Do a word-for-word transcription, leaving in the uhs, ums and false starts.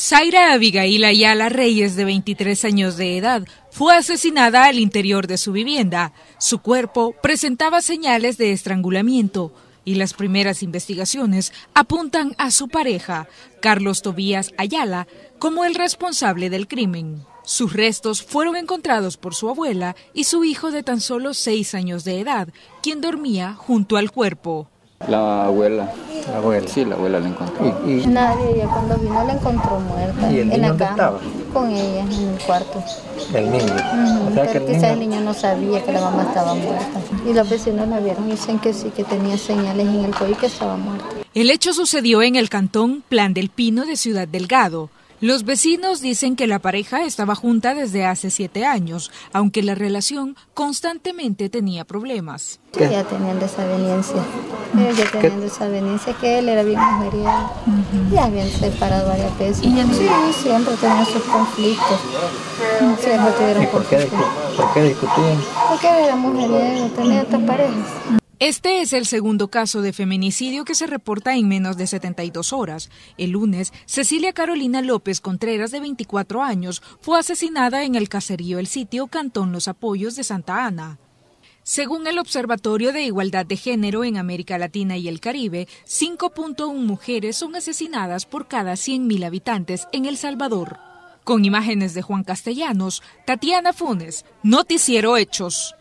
Zaira Abigail Ayala Reyes, de veintitrés años de edad, fue asesinada al interior de su vivienda. Su cuerpo presentaba señales de estrangulamiento y las primeras investigaciones apuntan a su pareja, Carlos Tobías Ayala, como el responsable del crimen. Sus restos fueron encontrados por su abuela y su hijo de tan solo seis años de edad, quien dormía junto al cuerpo. La abuela. La abuela. Sí, la abuela la encontró. ¿Y, y? Nadie, ella cuando vino la encontró muerta. ¿Y el niño en la cama, estaba? Con ella, en el cuarto. ¿El niño? Uh-huh. O sea, que el quizás niño... el niño no sabía que la mamá estaba muerta. Y los vecinos la vieron y dicen que sí, que tenía señales en el cuello y que estaba muerta. El hecho sucedió en el cantón Plan del Pino de Ciudad Delgado. Los vecinos dicen que la pareja estaba junta desde hace siete años, aunque la relación constantemente tenía problemas. ¿Qué? Ya tenían desavenencia, ya tenían desavenencia que él era bien mujeriego, uh-huh. Ya habían separado varias veces. ¿Y no? Sí, siempre tenían sus conflictos, siempre tuvieron. ¿Y por qué, por qué discutían? Porque era mujeriego, tenía otras parejas. Este es el segundo caso de feminicidio que se reporta en menos de setenta y dos horas. El lunes, Cecilia Carolina López Contreras, de veinticuatro años, fue asesinada en el caserío El Sitio, Cantón Los Apoyos de Santa Ana. Según el Observatorio de Igualdad de Género en América Latina y el Caribe, cinco punto uno mujeres son asesinadas por cada cien mil habitantes en El Salvador. Con imágenes de Juan Castellanos, Tatiana Funes, Noticiero Hechos.